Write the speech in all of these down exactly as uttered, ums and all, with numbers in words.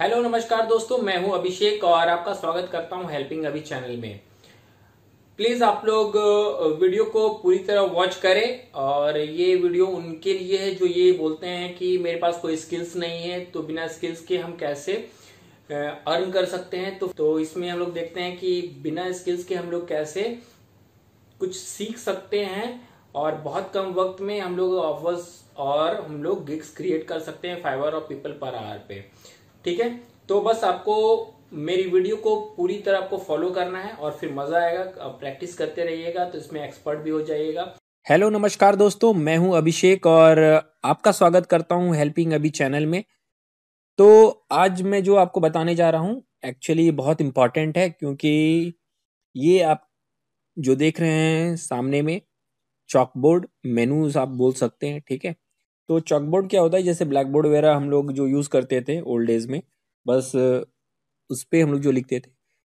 Hello नमस्कार दोस्तों, मैं हूं अभिषेक और आपका स्वागत करता हूं हेल्पिंग अभी चैनल में। प्लीज आप लोग वीडियो को पूरी तरह वॉच करें और ये वीडियो उनके लिए है जो ये बोलते हैं कि मेरे पास कोई स्किल्स नहीं है तो बिना स्किल्स के हम कैसे अर्न कर सकते हैं। तो, तो इसमें हम लोग देखते हैं कि बिना स्किल्स के हम लोग कैसे कुछ सीख सकते हैं और बहुत कम वक्त में हम लोग ऑफर्स और हम लोग गिग्स क्रिएट कर सकते हैं फाइवर और पीपल पर आवर पे। ठीक है, तो बस आपको मेरी वीडियो को पूरी तरह आपको फॉलो करना है और फिर मजा आएगा। प्रैक्टिस करते रहिएगा तो इसमें एक्सपर्ट भी हो जाइएगा। हेलो नमस्कार दोस्तों, मैं हूं अभिषेक और आपका स्वागत करता हूं हेल्पिंग अभी चैनल में। तो आज मैं जो आपको बताने जा रहा हूं एक्चुअली बहुत इम्पोर्टेंट है, क्योंकि ये आप जो देख रहे हैं सामने में चॉकबोर्ड मेनूज आप बोल सकते हैं। ठीक है, तो चॉकबोर्ड क्या होता है, जैसे ब्लैक बोर्ड वगैरह हम लोग जो यूज़ करते थे ओल्ड डेज में, बस उस पर हम लोग जो लिखते थे।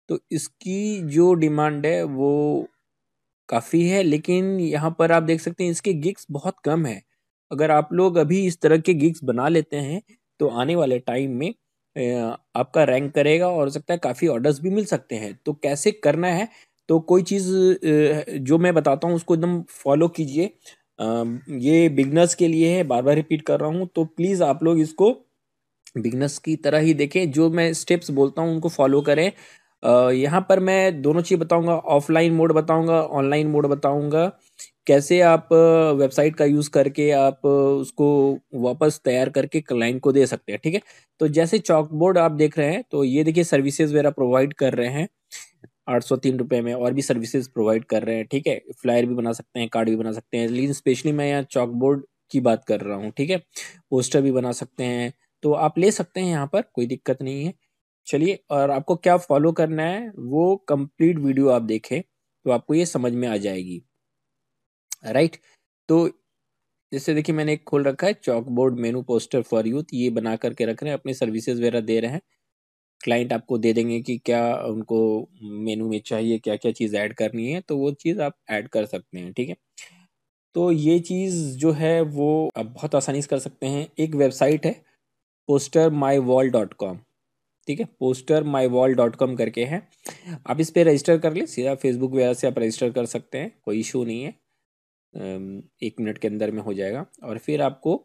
तो इसकी जो डिमांड है वो काफ़ी है, लेकिन यहाँ पर आप देख सकते हैं इसके गिग्स बहुत कम है। अगर आप लोग अभी इस तरह के गिग्स बना लेते हैं तो आने वाले टाइम में आपका रैंक करेगा और हो सकता है काफ़ी ऑर्डर्स भी मिल सकते हैं। तो कैसे करना है, तो कोई चीज़ जो मैं बताता हूँ उसको एकदम फॉलो कीजिए। ये बिगनर्स के लिए है, बार बार रिपीट कर रहा हूँ, तो प्लीज़ आप लोग इसको बिगनर्स की तरह ही देखें। जो मैं स्टेप्स बोलता हूँ उनको फॉलो करें। यहाँ पर मैं दोनों चीज़ बताऊँगा, ऑफलाइन मोड बताऊँगा, ऑनलाइन मोड बताऊँगा, कैसे आप वेबसाइट का यूज़ करके आप उसको वापस तैयार करके क्लाइंट को दे सकते हैं। ठीक है, तो जैसे चॉकबोर्ड आप देख रहे हैं, तो ये देखिए सर्विसेज वगैरह प्रोवाइड कर रहे हैं आठ सौ तीन रुपये में, और भी सर्विसेज प्रोवाइड कर रहे हैं। ठीक है, फ्लायर भी बना सकते हैं, कार्ड भी बना सकते हैं, लेकिन स्पेशली मैं यहाँ चॉकबोर्ड की बात कर रहा हूँ। ठीक है, पोस्टर भी बना सकते हैं, तो आप ले सकते हैं, यहाँ पर कोई दिक्कत नहीं है। चलिए, और आपको क्या फॉलो करना है वो कंप्लीट वीडियो आप देखें तो आपको ये समझ में आ जाएगी। राइट, तो जैसे देखिए मैंने एक खोल रखा है chalkboard menu poster for youth, ये बना करके रख रहे हैं, अपनी सर्विसेज वगैरह दे रहे हैं। क्लाइंट आपको दे देंगे कि क्या उनको मेनू में चाहिए, क्या क्या चीज़ ऐड करनी है, तो वो चीज़ आप ऐड कर सकते हैं। ठीक है, तो ये चीज़ जो है वो आप बहुत आसानी से कर सकते हैं। एक वेबसाइट है poster my wall dot com, ठीक है, poster my wall dot com करके है। आप इस पर रजिस्टर कर लें, सीधा फेसबुक वगैरह से आप रजिस्टर कर सकते हैं, कोई इशू नहीं है, एक मिनट के अंदर में हो जाएगा। और फिर आपको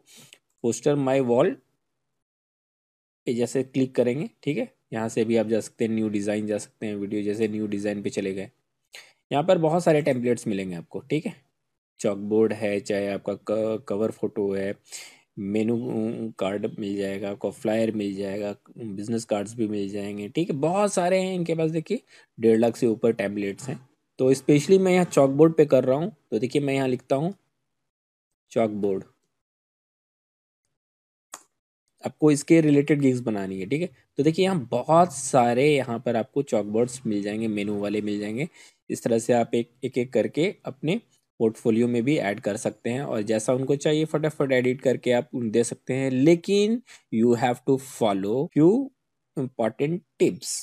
पोस्टर माई वॉल पे जैसे क्लिक करेंगे, ठीक है, यहाँ से भी आप जा सकते हैं, न्यू डिज़ाइन जा सकते हैं, वीडियो जैसे न्यू डिज़ाइन पे चले गए। यहाँ पर बहुत सारे टेम्पलेट्स मिलेंगे आपको, ठीक है, चॉकबोर्ड है, चाहे आपका कवर फोटो है, मेनू कार्ड मिल जाएगा आपको, फ्लायर मिल जाएगा, बिजनेस कार्ड्स भी मिल जाएंगे। ठीक है, बहुत सारे हैं इनके पास, देखिए डेढ़ लाख से ऊपर टेम्पलेट्स हैं। तो स्पेशली मैं यहाँ चॉकबोर्ड पर कर रहा हूँ, तो देखिए मैं यहाँ लिखता हूँ चॉकबोर्ड, आपको इसके रिलेटेड गिग्स बनानी है। ठीक है, तो देखिए यहाँ बहुत सारे यहाँ पर आपको चॉकबोर्ड्स मिल जाएंगे, मेनू वाले मिल जाएंगे। इस तरह से आप एक एक, एक करके अपने पोर्टफोलियो में भी ऐड कर सकते हैं और जैसा उनको चाहिए फटाफट एडिट करके आप दे सकते हैं। लेकिन you have to follow few important tips,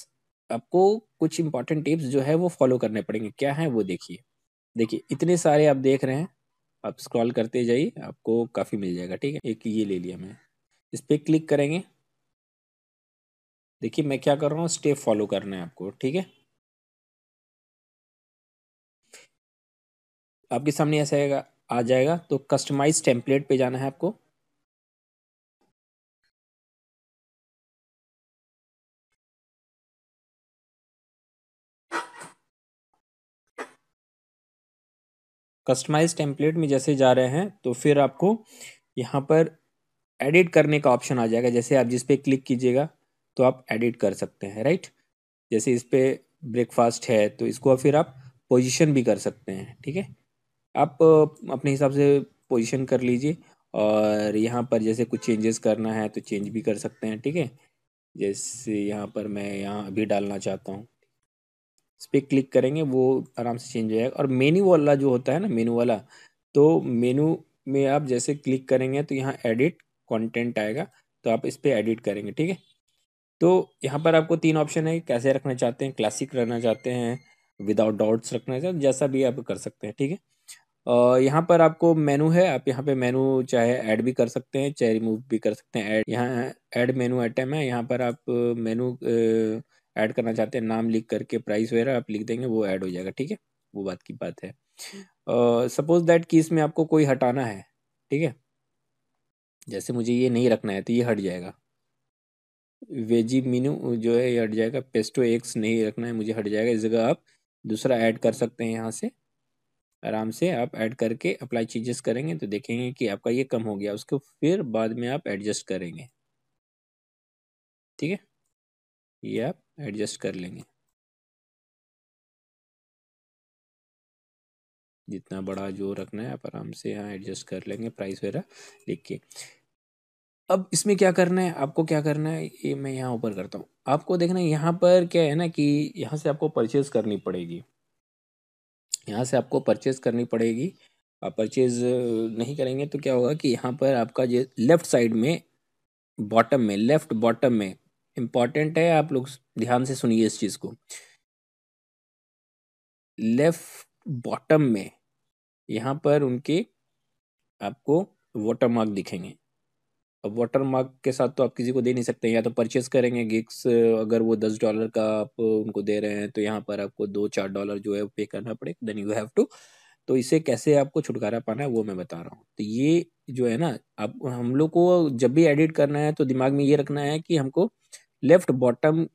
आपको कुछ इम्पॉर्टेंट टिप्स जो है वो फॉलो करने पड़ेंगे। क्या है वो देखिए, देखिए इतने सारे आप देख रहे हैं, आप स्क्रॉल करते जाइए, आपको काफ़ी मिल जाएगा। ठीक है, एक ये ले लिया मैं, इस पर क्लिक करेंगे, देखिए मैं क्या कर रहा हूँ, स्टेप फॉलो करना है आपको। ठीक है, आपके सामने ऐसा आएगा आ जाएगा, तो कस्टमाइज टेम्पलेट पे जाना है आपको। कस्टमाइज टेम्पलेट में जैसे जा रहे हैं तो फिर आपको यहाँ पर एडिट करने का ऑप्शन आ जाएगा। जैसे आप जिस पे क्लिक कीजिएगा तो आप एडिट कर सकते हैं। राइट, जैसे इस पे ब्रेकफास्ट है तो इसको फिर आप पोजीशन भी कर सकते हैं। ठीक है, आप अपने हिसाब से पोजीशन कर लीजिए, और यहाँ पर जैसे कुछ चेंजेस करना है तो चेंज भी कर सकते हैं। ठीक है, जैसे यहाँ पर मैं यहाँ अभी डालना चाहता हूँ, इस पर क्लिक करेंगे, वो आराम से चेंज हो जाएगा। और मेन्यू वाला जो होता है ना, मेन्यू वाला, तो मेन्यू में आप जैसे क्लिक करेंगे तो यहाँ एडिट कंटेंट आएगा, तो आप इस पर एडिट करेंगे। ठीक है, तो यहाँ पर आपको तीन ऑप्शन है, कैसे रखना चाहते हैं, क्लासिक रखना चाहते हैं, विदाउट डॉट्स रखना चाहते हैं, जैसा भी आप कर सकते हैं। ठीक है, यहाँ पर आपको मेनू है, आप यहाँ पे मेनू चाहे ऐड भी कर सकते हैं, चाहे रिमूव भी कर सकते हैं। ऐड यहाँ ऐड मेनू आइटम है, यहाँ पर आप मेनू ऐड करना चाहते हैं नाम लिख करके, प्राइस वगैरह आप लिख देंगे, वो ऐड हो जाएगा। ठीक है, वो बात की बात है। सपोज दैट कि इसमें आपको कोई हटाना है, ठीक है, जैसे मुझे ये नहीं रखना है तो ये हट जाएगा। वेजी मीनू जो है ये हट जाएगा। पेस्टो एक्स नहीं रखना है मुझे, हट जाएगा। इस जगह आप दूसरा ऐड कर सकते हैं, यहाँ से आराम से आप ऐड करके अप्लाई चेंजेस करेंगे तो देखेंगे कि आपका ये कम हो गया, उसको फिर बाद में आप एडजस्ट करेंगे। ठीक है, ये आप एडजस्ट कर लेंगे, जितना बड़ा जो रखना है आप आराम से यहाँ एडजस्ट कर लेंगे, प्राइस वगैरह लिख के। अब इसमें क्या करना है, आपको क्या करना है, ये मैं यहाँ ऊपर करता हूँ। आपको देखना है यहाँ पर क्या है ना कि यहाँ से आपको परचेज़ करनी पड़ेगी, यहाँ से आपको परचेज़ करनी पड़ेगी। आप परचेज़ नहीं करेंगे तो क्या होगा कि यहाँ पर आपका जो लेफ़्ट साइड में बॉटम में, लेफ़्ट बॉटम में, इम्पॉर्टेंट है आप लोग ध्यान से सुनिए इस चीज़ को। लेफ़्ट बॉटम में यहाँ पर उनके आपको वाटर मार्क दिखेंगे। अब वाटर मार्क के साथ तो आप किसी को दे नहीं सकते, या तो परचेस करेंगे गिग्स, अगर वो दस डॉलर का आप उनको दे रहे हैं तो यहाँ पर आपको दो चार डॉलर जो है पे करना पड़ेगा, देन यू हैव टू। तो इसे कैसे आपको छुटकारा पाना है वो मैं बता रहा हूँ। तो ये जो है ना, आप हम लोग को जब भी एडिट करना है तो दिमाग में ये रखना है कि हमको लेफ्ट बॉटम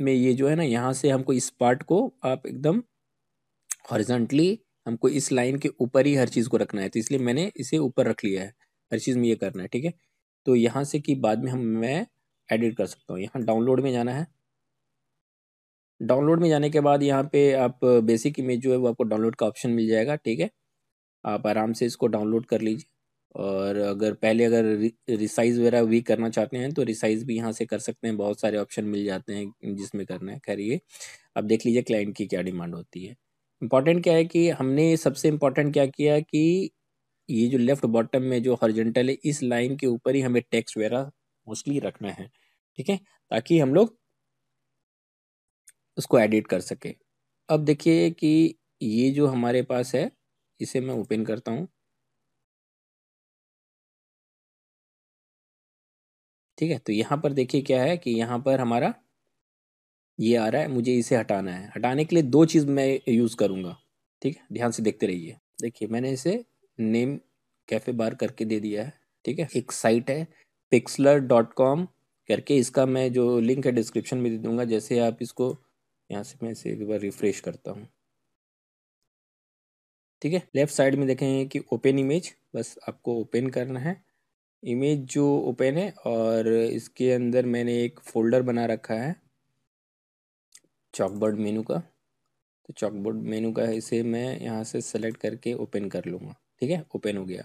में ये जो है ना, यहाँ से हमको इस पार्ट को आप एकदम हॉरिजॉन्टली, हमको इस लाइन के ऊपर ही हर चीज़ को रखना है, तो इसलिए मैंने इसे ऊपर रख लिया है। हर चीज़ में ये करना है, ठीक है। तो यहाँ से कि बाद में हम मैं एडिट कर सकता हूँ। यहाँ डाउनलोड में जाना है, डाउनलोड में जाने के बाद यहाँ पे आप बेसिक इमेज जो है वो आपको डाउनलोड का ऑप्शन मिल जाएगा, ठीक है। आप आराम से इसको डाउनलोड कर लीजिए, और अगर पहले अगर रिसाइज़ वगैरह भी करना चाहते हैं तो रिसाइज़ भी यहाँ से कर सकते हैं, बहुत सारे ऑप्शन मिल जाते हैं जिसमें करना है। खैर, ये आप देख लीजिए क्लाइंट की क्या डिमांड होती है। इम्पॉर्टेंट क्या है कि हमने सबसे इम्पॉर्टेंट क्या किया कि ये जो लेफ़्ट बॉटम में जो हॉरिजॉन्टल है, इस लाइन के ऊपर ही हमें टेक्स्ट वगैरह मोस्टली रखना है, ठीक है, ताकि हम लोग उसको एडिट कर सके। अब देखिए कि ये जो हमारे पास है, इसे मैं ओपन करता हूँ, ठीक है। तो यहाँ पर देखिए क्या है कि यहाँ पर हमारा ये आ रहा है, मुझे इसे हटाना है। हटाने के लिए दो चीज़ मैं यूज़ करूँगा, ठीक है, ध्यान से देखते रहिए। देखिए मैंने इसे नेम कैफ़े बार करके दे दिया है, ठीक है। एक साइट है पिक्सलर डॉट कॉम करके, इसका मैं जो लिंक है डिस्क्रिप्शन में दे दूँगा। जैसे आप इसको यहाँ से, मैं इसे एक बार रिफ़्रेश करता हूँ, ठीक है। लेफ़्ट साइड में देखेंगे कि ओपन इमेज, बस आपको ओपन करना है इमेज जो ओपन है, और इसके अंदर मैंने एक फ़ोल्डर बना रखा है चॉकबोर्ड मेनू का। तो चॉकबोर्ड मेनू का इसे मैं यहाँ से सेलेक्ट करके ओपन कर लूँगा, ठीक है, ओपन हो गया।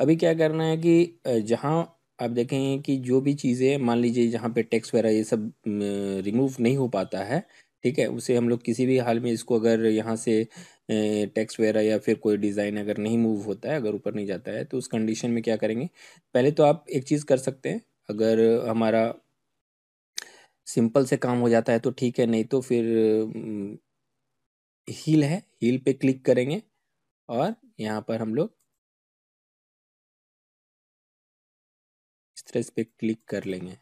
अभी क्या करना है कि जहाँ आप देखेंगे कि जो भी चीज़ें, मान लीजिए जहाँ पे टेक्स्ट वगैरह ये सब रिमूव नहीं हो पाता है, ठीक है, उसे हम लोग किसी भी हाल में इसको अगर यहाँ से टेक्स्ट वगैरह या फिर कोई डिज़ाइन अगर नहीं मूव होता है, अगर ऊपर नहीं जाता है, तो उस कंडीशन में क्या करेंगे, पहले तो आप एक चीज़ कर सकते हैं, अगर हमारा सिंपल से काम हो जाता है तो ठीक है, नहीं तो फिर हील है, हील पे क्लिक करेंगे और यहाँ पर हम लोग इस तरह इस पे क्लिक कर लेंगे।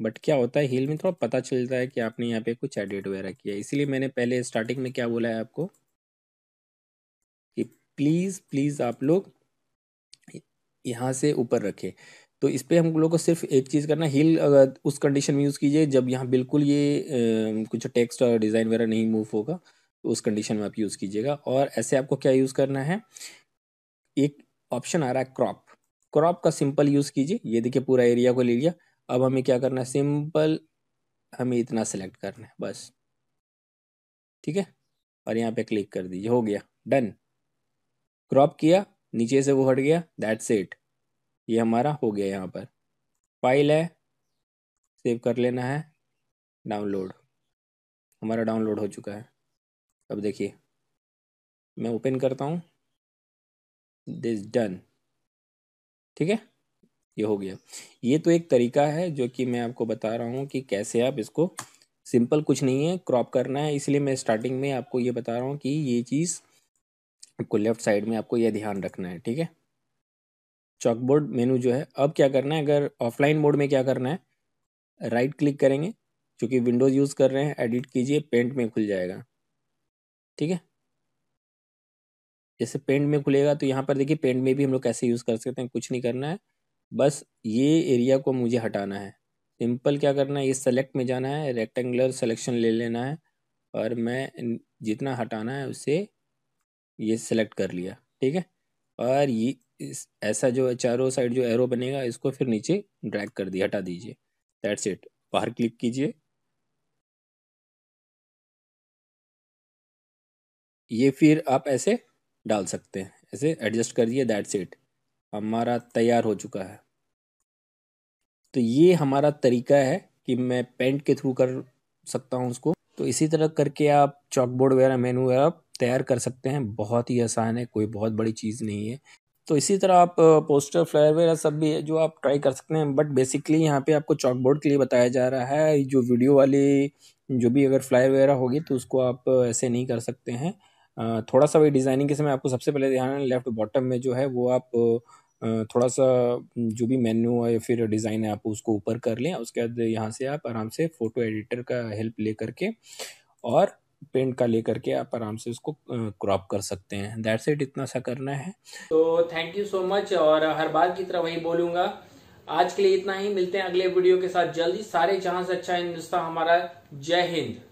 बट क्या होता है हील में थोड़ा पता चलता है कि आपने यहाँ पे कुछ एडिट वगैरह किया है, इसीलिए मैंने पहले स्टार्टिंग में क्या बोला है आपको कि प्लीज़ प्लीज़ आप लोग यहाँ से ऊपर रखें। तो इस पर हम लोगों को सिर्फ एक चीज़ करना, हील अगर उस कंडीशन में यूज़ कीजिए जब यहाँ बिल्कुल ये कुछ टेक्स्ट और डिज़ाइन वगैरह नहीं मूव होगा, तो उस कंडीशन में आप यूज़ कीजिएगा। और ऐसे आपको क्या यूज़ करना है, एक ऑप्शन आ रहा है क्रॉप, क्रॉप का सिंपल यूज़ कीजिए। ये देखिए पूरा एरिया को ले लिया। अब हमें क्या करना है, सिंपल हमें इतना सेलेक्ट करना है बस, ठीक है, और यहाँ पर क्लिक कर दीजिए, हो गया, डन। क्रॉप किया, नीचे से वो हट गया, दैट्स इट, ये हमारा हो गया। यहाँ पर फाइल है, सेव कर लेना है, डाउनलोड, हमारा डाउनलोड हो चुका है। अब देखिए मैं ओपन करता हूँ, दिस डन, ठीक है, ये हो गया। ये तो एक तरीका है जो कि मैं आपको बता रहा हूँ कि कैसे आप इसको सिंपल कुछ नहीं है, क्रॉप करना है। इसलिए मैं स्टार्टिंग में आपको ये बता रहा हूँ कि ये चीज़ आपको लेफ़्ट साइड में आपको यह ध्यान रखना है, ठीक है। चॉकबोर्ड मेनू जो है, अब क्या करना है, अगर ऑफलाइन मोड में क्या करना है, राइट क्लिक करेंगे, क्योंकि विंडोज़ यूज़ कर रहे हैं, एडिट कीजिए, पेंट में खुल जाएगा, ठीक है। जैसे पेंट में खुलेगा तो यहाँ पर देखिए पेंट में भी हम लोग कैसे यूज़ कर सकते हैं, कुछ नहीं करना है, बस ये एरिया को मुझे हटाना है। सिंपल क्या करना है, ये सेलेक्ट में जाना है, रेक्टेंगुलर सिलेक्शन ले लेना है और मैं जितना हटाना है उसे ये सेलेक्ट कर लिया, ठीक है। और ये इस ऐसा जो है चारों साइड जो एरो बनेगा इसको फिर नीचे ड्रैग कर दिया, हटा दीजिए, दैट्स इट। बाहर क्लिक कीजिए, ये फिर आप ऐसे डाल सकते हैं, ऐसे एडजस्ट कर दिए, दैट्स इट, हमारा तैयार हो चुका है। तो ये हमारा तरीका है कि मैं पेंट के थ्रू कर सकता हूँ उसको। तो इसी तरह करके आप चॉकबोर्ड वगैरह मेनू वगैरह तैयार कर सकते हैं, बहुत ही आसान है, कोई बहुत बड़ी चीज़ नहीं है। तो इसी तरह आप पोस्टर फ्लायर वगैरह सब भी जो आप ट्राई कर सकते हैं, बट बेसिकली यहाँ पे आपको चॉकबोर्ड के लिए बताया जा रहा है। जो वीडियो वाली जो भी अगर फ्लायर वगैरह होगी तो उसको आप ऐसे नहीं कर सकते हैं, थोड़ा सा वही डिज़ाइनिंग के समय आपको सबसे पहले ध्यान है लेफ्ट बॉटम में जो है वो आप थोड़ा सा जो भी मेन्यू या फिर डिज़ाइन है आप उसको ऊपर कर लें। उसके बाद यहाँ से आप आराम से फ़ोटो एडिटर का हेल्प ले करके और पेंट का ले करके आप आराम से उसको क्रॉप कर सकते हैं, दैट्स इट, इतना सा करना है। तो थैंक यू सो मच, और हर बार की तरह वही बोलूँगा, आज के लिए इतना ही, मिलते हैं अगले वीडियो के साथ जल्दी। सारे जहाँ से अच्छा हिंदुस्तान हमारा, जय हिंद।